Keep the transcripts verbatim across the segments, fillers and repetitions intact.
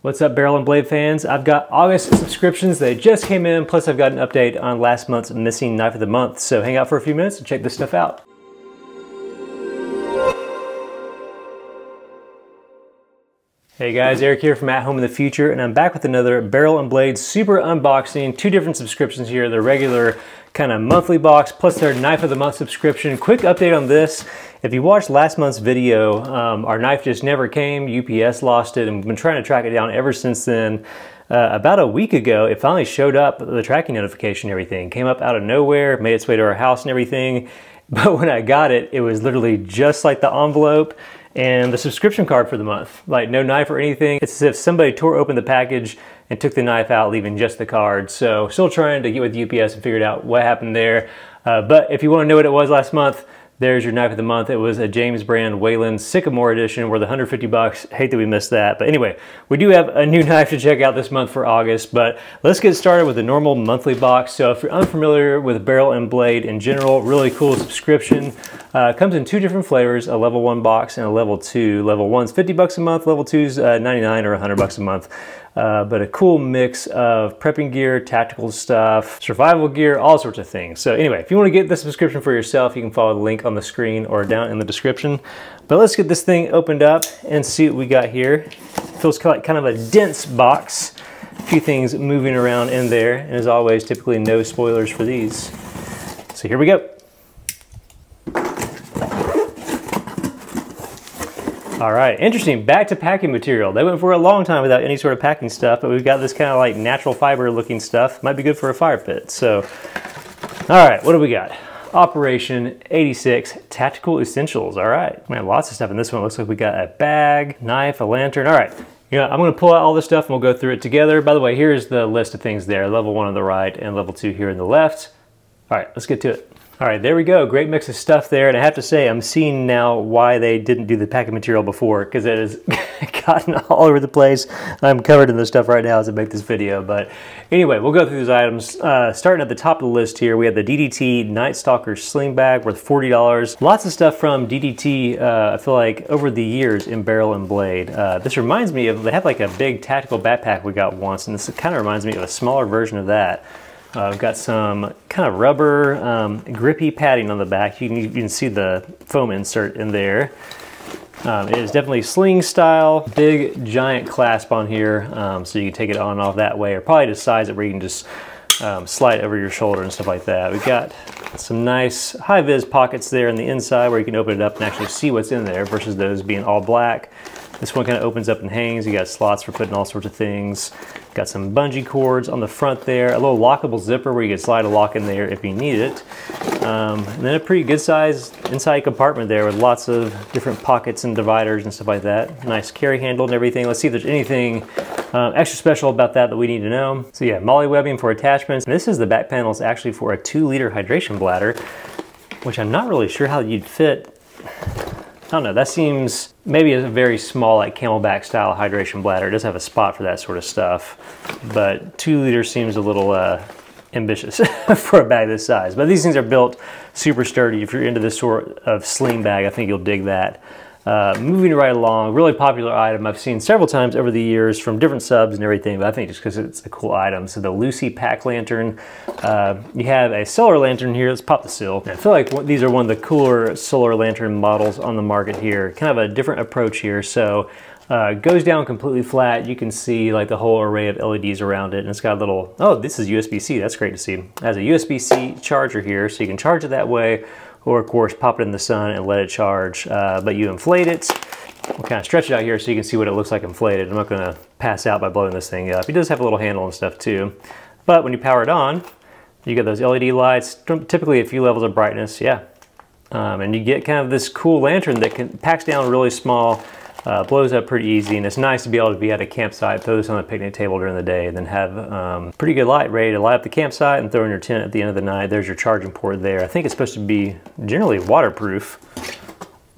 What's up, Barrel and Blade fans? I've got August subscriptions that just came in, plus I've got an update on last month's missing knife of the month. So hang out for a few minutes and check this stuff out. Hey guys, Eric here from At Home in the Future, and I'm back with another Barrel and Blade super unboxing. Two different subscriptions here, the regular kind of monthly box, plus their knife of the month subscription. Quick update on this. If you watched last month's video, um, our knife just never came. U P S lost it, and we've been trying to track it down ever since then. Uh, about a week ago, it finally showed up, the tracking notification and everything. Came up out of nowhere, made its way to our house and everything. But when I got it, it was literally just like the envelope and the subscription card for the month. Like no knife or anything. It's as if somebody tore open the package and took the knife out, leaving just the card. So still trying to get with U P S and figure out what happened there. Uh, but if you want to know what it was last month, there's your knife of the month. It was a James Brand Wayland Sycamore edition, worth one hundred fifty bucks. Hate that we missed that. But anyway, we do have a new knife to check out this month for August, but let's get started with the normal monthly box. So if you're unfamiliar with Barrel and Blade in general, really cool subscription. Uh, comes in two different flavors, a level one box and a level two. Level one's fifty bucks a month, level two's uh, ninety-nine or one hundred bucks a month. Uh, but a cool mix of prepping gear, tactical stuff, survival gear, all sorts of things. So anyway, if you want to get the subscription for yourself, you can follow the link on the screen or down in the description. But let's get this thing opened up and see what we got here. It feels like kind of a dense box. A few things moving around in there. And as always, typically no spoilers for these. So here we go. All right, interesting, back to packing material. They went for a long time without any sort of packing stuff, but we've got this kind of like natural fiber looking stuff. Might be good for a fire pit, so. All right, what do we got? Operation eighty-six Tactical Essentials, all right. Man, lots of stuff in this one. Looks like we got a bag, knife, a lantern, all right. You know, I'm gonna pull out all this stuff and we'll go through it together. By the way, here's the list of things there. Level one on the right and level two here on the left. All right, let's get to it. All right, there we go, great mix of stuff there. And I have to say, I'm seeing now why they didn't do the packing material before, because it has gotten all over the place. I'm covered in this stuff right now as I make this video. But anyway, we'll go through these items. Uh, starting at the top of the list here, we have the D D T Night Stalker Sling Bag, worth forty dollars. Lots of stuff from D D T, uh, I feel like, over the years in Barrel and Blade. Uh, this reminds me of, they have like a big tactical backpack we got once, and this kind of reminds me of a smaller version of that. I've uh, got some kind of rubber um, grippy padding on the back. You can, you can see the foam insert in there. Um, it is definitely sling style, big giant clasp on here. Um, so you can take it on and off that way, or probably just size it where you can just um, slide over your shoulder and stuff like that. We've got some nice high-vis pockets there in the inside where you can open it up and actually see what's in there versus those being all black. This one kind of opens up and hangs. You got slots for putting all sorts of things. Got some bungee cords on the front there. A little lockable zipper where you can slide a lock in there if you need it. Um, and then a pretty good sized inside compartment there with lots of different pockets and dividers and stuff like that. Nice carry handle and everything. Let's see if there's anything um, extra special about that that we need to know. So yeah, molly webbing for attachments. And this is the back panel is actually for a two liter hydration bladder, which I'm not really sure how you'd fit. I don't know, that seems maybe a very small, like Camelback style hydration bladder. It does have a spot for that sort of stuff, but two liters seems a little uh, ambitious for a bag this size. But these things are built super sturdy. If you're into this sort of sling bag, I think you'll dig that. Uh, moving right along, really popular item I've seen several times over the years from different subs and everything, but I think just because it's a cool item. So the Lucy Pack lantern, uh, you have a solar lantern here. Let's pop the seal. I feel like these are one of the cooler solar lantern models on the market here. Kind of a different approach here. So uh, goes down completely flat. You can see like the whole array of L E Ds around it, and it's got a little, oh, this is U S B C. That's great to see. It has a U S B C charger here, so you can charge it that way. Or of course, pop it in the sun and let it charge, uh, but you inflate it. We'll kind of stretch it out here so you can see what it looks like inflated. I'm not gonna pass out by blowing this thing up. It does have a little handle and stuff too. But when you power it on, you get those L E D lights, typically a few levels of brightness, yeah. Um, and you get kind of this cool lantern that can, packs down really small, uh, blows up pretty easy, and it's nice to be able to be at a campsite, throw this on a picnic table during the day, and then have um, pretty good light ready to light up the campsite and throw in your tent at the end of the night. There's your charging port there. I think it's supposed to be generally waterproof.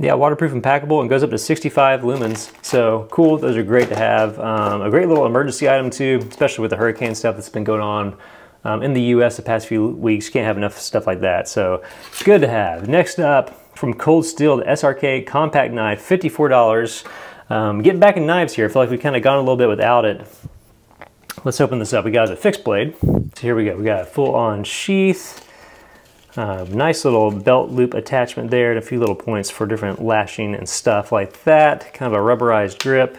Yeah, waterproof and packable, and goes up to sixty-five lumens. So cool, those are great to have. Um, a great little emergency item too, especially with the hurricane stuff that's been going on um, in the U S the past few weeks. Can't have enough stuff like that, so good to have. Next up, from Cold Steel, the S R K Compact Knife, fifty-four dollars. Um, getting back in knives here, I feel like we've kind of gone a little bit without it. Let's open this up. We got a fixed blade. So here we go. We got a full-on sheath. Uh, nice little belt loop attachment there, and a few little points for different lashing and stuff like that. Kind of a rubberized grip.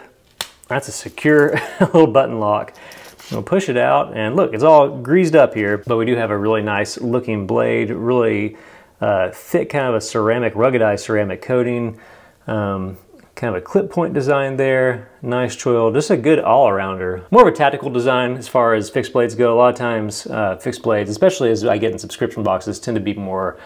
That's a secure little button lock. We'll push it out, and look, it's all greased up here, but we do have a really nice looking blade, really uh, thick, kind of a ceramic, ruggedized ceramic coating. Um, Kind of a clip point design there, nice choil, just a good all-arounder. More of a tactical design as far as fixed blades go. A lot of times uh, fixed blades, especially as I get in subscription boxes, tend to be more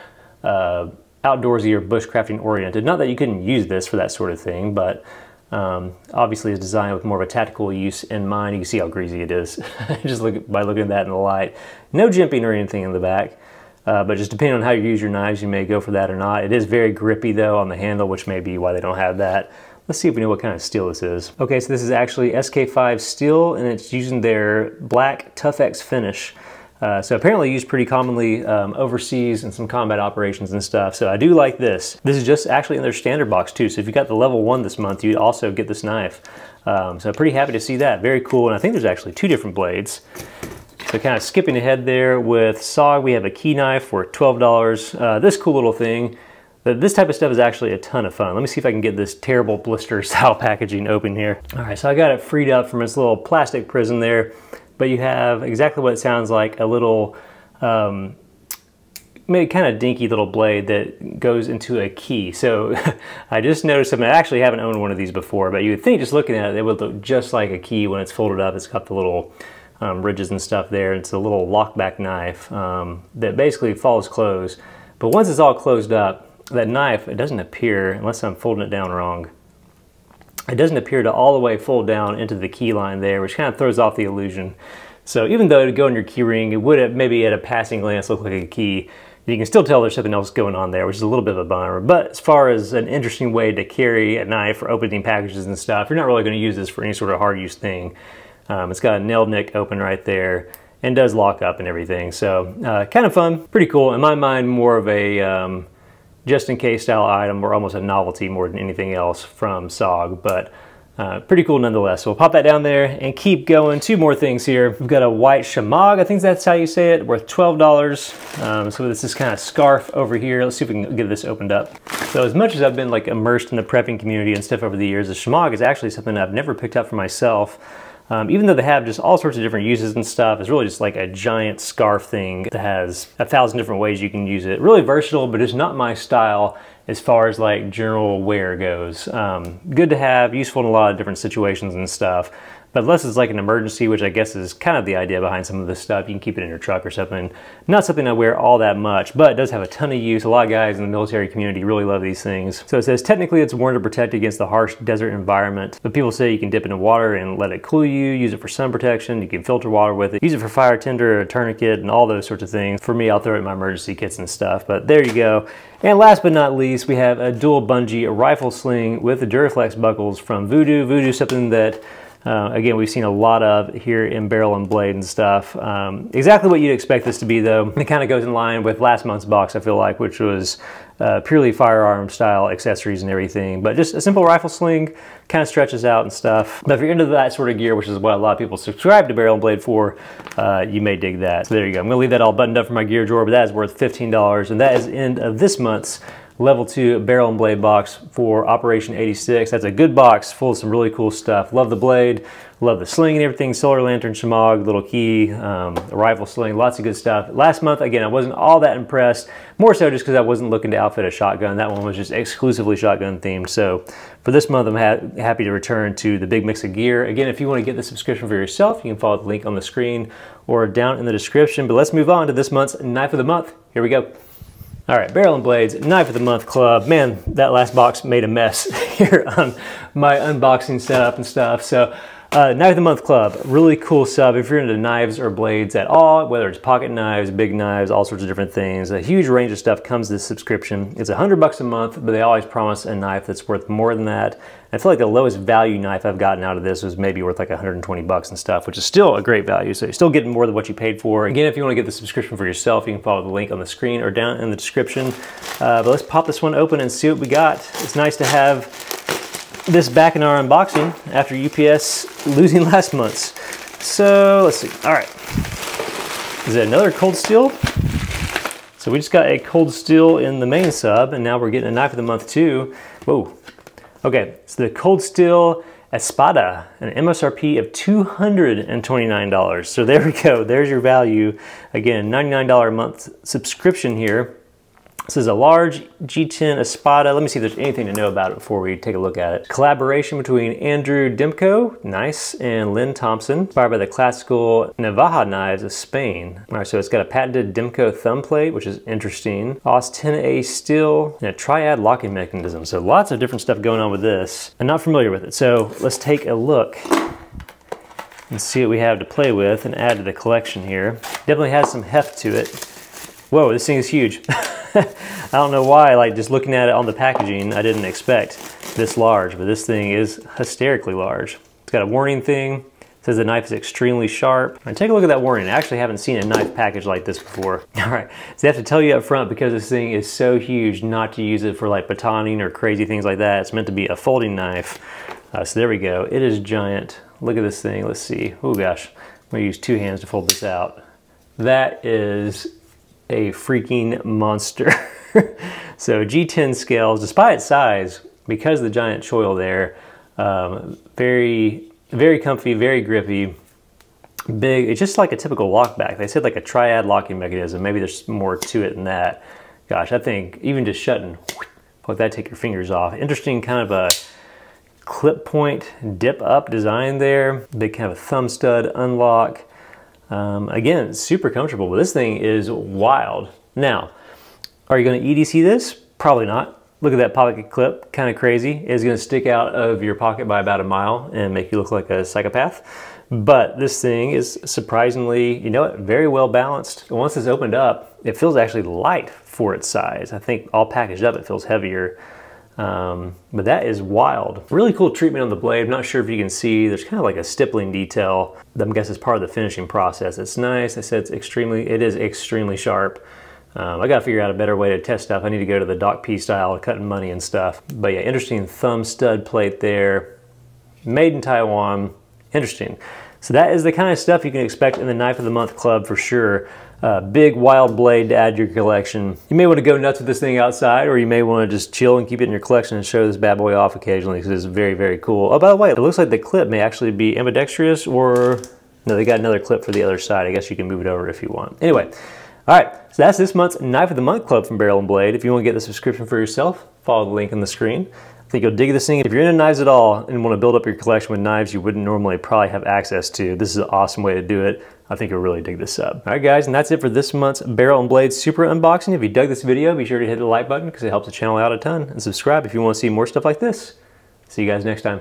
uh, outdoorsy or bushcrafting oriented. Not that you couldn't use this for that sort of thing, but um, obviously it's designed with more of a tactical use in mind. You can see how greasy it is just look, by looking at that in the light. No jimping or anything in the back. Uh, but just depending on how you use your knives, you may go for that or not. It is very grippy though on the handle, which may be why they don't have that. Let's see if we know what kind of steel this is. Okay, so this is actually S K five steel, and it's using their black Tough-X finish. Uh, so apparently used pretty commonly um, overseas in some combat operations and stuff. So I do like this. This is just actually in their standard box too. So if you got the level one this month, you'd also get this knife. Um, so I'm pretty happy to see that. Very cool. And I think there's actually two different blades. So kind of skipping ahead there with S O G, we have a key knife for twelve dollars. Uh, this cool little thing, this type of stuff is actually a ton of fun. Let me see if I can get this terrible blister style packaging open here. All right, so I got it freed up from its little plastic prison there, but you have exactly what it sounds like, a little, um, maybe kind of dinky little blade that goes into a key. So I just noticed something. I actually haven't owned one of these before, but you would think just looking at it, it would look just like a key when it's folded up. It's got the little Um, ridges and stuff there. It's a little lockback knife um, that basically falls closed. But once it's all closed up, that knife, it doesn't appear, unless I'm folding it down wrong, it doesn't appear to all the way fold down into the key line there, which kind of throws off the illusion. So even though it would go in your key ring, it would have maybe at a passing glance look like a key. You can still tell there's something else going on there, which is a little bit of a bummer. But as far as an interesting way to carry a knife for opening packages and stuff, you're not really going to use this for any sort of hard use thing. Um, it's got a nail nick open right there and does lock up and everything. So uh, kind of fun, pretty cool. In my mind, more of a um, just in case style item, or almost a novelty more than anything else from S O G, but uh, pretty cool nonetheless. So we'll pop that down there and keep going. Two more things here. We've got a white Shemagh, I think that's how you say it, worth twelve dollars. Um, so this is kind of scarf over here. Let's see if we can get this opened up. So as much as I've been like immersed in the prepping community and stuff over the years, the Shemagh is actually something I've never picked up for myself. Um, even though they have just all sorts of different uses and stuff, it's really just like a giant scarf thing that has a thousand different ways you can use it. Really versatile, but it's not my style as far as like general wear goes. Um, good to have, useful in a lot of different situations and stuff. But unless it's like an emergency, which I guess is kind of the idea behind some of this stuff, you can keep it in your truck or something. Not something I wear all that much, but it does have a ton of use. A lot of guys in the military community really love these things. So it says, technically it's worn to protect against the harsh desert environment, but people say you can dip it in water and let it cool you, use it for sun protection, you can filter water with it, use it for fire tender or a tourniquet and all those sorts of things. For me, I'll throw it in my emergency kits and stuff, but there you go. And last but not least, we have a dual bungee rifle sling with the Duriflex buckles from Voodoo. Voodoo is something that Uh, again, we've seen a lot of here in Barrel and Blade and stuff. Um, exactly what you'd expect this to be though. It kind of goes in line with last month's box, I feel like, which was uh, purely firearm style accessories and everything, but just a simple rifle sling, kind of stretches out and stuff. But if you're into that sort of gear, which is what a lot of people subscribe to Barrel and Blade for, uh, you may dig that. So there you go. I'm gonna leave that all buttoned up for my gear drawer, but that is worth fifteen dollars. And that is the end of this month's Level two Barrel and Blade box for Operation eighty-six. That's a good box full of some really cool stuff. Love the blade, love the sling and everything, solar lantern, Shemagh, little key, um, a rifle sling, lots of good stuff. Last month, again, I wasn't all that impressed, more so just because I wasn't looking to outfit a shotgun. That one was just exclusively shotgun themed. So for this month, I'm ha happy to return to the big mix of gear. Again, if you want to get the subscription for yourself, you can follow the link on the screen or down in the description. But let's move on to this month's Knife of the Month. Here we go. All right, Barrel and Blade's Knife of the Month Club. Man, that last box made a mess here on my unboxing setup and stuff. So uh, Knife of the Month Club, really cool sub. If you're into knives or blades at all, whether it's pocket knives, big knives, all sorts of different things, a huge range of stuff comes this subscription. It's a hundred bucks a month, but they always promise a knife that's worth more than that. I feel like the lowest value knife I've gotten out of this was maybe worth like a hundred twenty bucks and stuff, which is still a great value. So you're still getting more than what you paid for. Again, if you want to get the subscription for yourself, you can follow the link on the screen or down in the description. Uh, but let's pop this one open and see what we got. It's nice to have this back in our unboxing after U P S losing last month's. So let's see. All right. Is it another Cold Steel? So we just got a Cold Steel in the main sub, and now we're getting a knife of the month too. Whoa. Okay, so the Cold Steel Espada, an M S R P of two hundred twenty-nine dollars. So there we go, there's your value. Again, ninety-nine dollars a month subscription here. This is a large G ten Espada. Let me see if there's anything to know about it before we take a look at it. Collaboration between Andrew Demko, nice, and Lynn Thompson, inspired by the classical Navaja knives of Spain. All right, so it's got a patented Demko thumb plate, which is interesting. Aus ten A steel, and a triad locking mechanism. So lots of different stuff going on with this. I'm not familiar with it, so let's take a look and see what we have to play with and add to the collection here. Definitely has some heft to it. Whoa, this thing is huge. I don't know why, like just looking at it on the packaging, I didn't expect this large, but this thing is hysterically large. It's got a warning thing. It says the knife is extremely sharp. And take a look at that warning. I actually haven't seen a knife package like this before. All right, so they have to tell you up front because this thing is so huge not to use it for like batoning or crazy things like that. It's meant to be a folding knife. Uh, so there we go. It is giant. Look at this thing. Let's see. Oh gosh, I'm gonna use two hands to fold this out. That is a freaking monster. So G ten scales, despite its size, because of the giant choil there, um, very, very comfy, very grippy, big. It's just like a typical lockback. They said like a triad locking mechanism. Maybe there's more to it than that. Gosh, I think even just shutting, let that take your fingers off. Interesting kind of a clip point dip up design there. Big kind of a thumb stud unlock. Um, again, super comfortable, but this thing is wild. Now, are you gonna E D C this? Probably not. Look at that pocket clip, kind of crazy. It's gonna stick out of your pocket by about a mile and make you look like a psychopath. But this thing is surprisingly, you know what, very well balanced. Once it's opened up, it feels actually light for its size. I think all packaged up, it feels heavier. Um, but that is wild. Really cool treatment on the blade. I'm not sure if you can see, there's kind of like a stippling detail. I guess it's part of the finishing process. It's nice. I said it's extremely, it is extremely sharp. Um, I gotta figure out a better way to test stuff. I need to go to the Doc P style, cutting money and stuff. But yeah, interesting thumb stud plate there. Made in Taiwan, interesting. So that is the kind of stuff you can expect in the Knife of the Month Club for sure. Uh, big wild blade to add to your collection. You may want to go nuts with this thing outside, or you may want to just chill and keep it in your collection and show this bad boy off occasionally because it's very, very cool. Oh, by the way, it looks like the clip may actually be ambidextrous, or no, they got another clip for the other side. I guess you can move it over if you want. Anyway, all right, so that's this month's Knife of the Month Club from Barrel and Blade. If you want to get the subscription for yourself, follow the link on the screen. I think you'll dig this thing. If you're into knives at all and want to build up your collection with knives you wouldn't normally probably have access to, this is an awesome way to do it. I think you'll really dig this up. All right, guys, and that's it for this month's Barrel and Blade Super Unboxing. If you dug this video, be sure to hit the like button because it helps the channel out a ton, and subscribe if you want to see more stuff like this. See you guys next time.